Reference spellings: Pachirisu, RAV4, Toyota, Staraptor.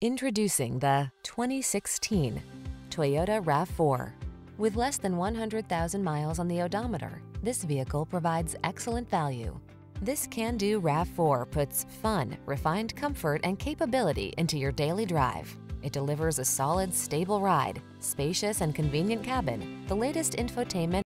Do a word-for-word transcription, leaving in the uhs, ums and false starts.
Introducing the twenty sixteen Toyota RAV four. With less than one hundred thousand miles on the odometer, this vehicle provides excellent value. This can-do RAV four puts fun, refined comfort, and capability into your daily drive. It delivers a solid, stable ride, spacious and convenient cabin, the latest infotainment,